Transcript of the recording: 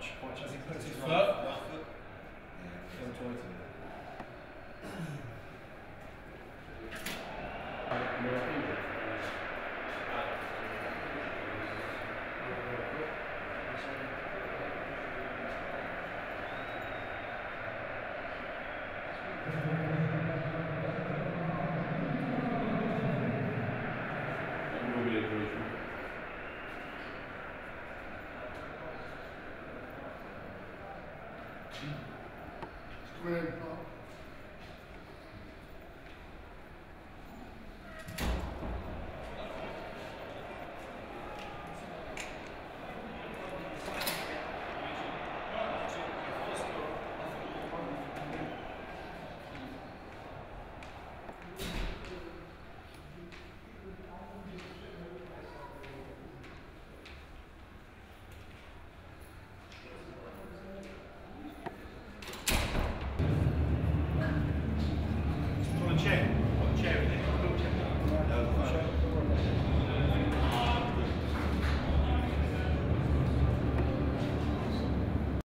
Watch as he puts his foot. Right foot. Yeah, towards him. It's great.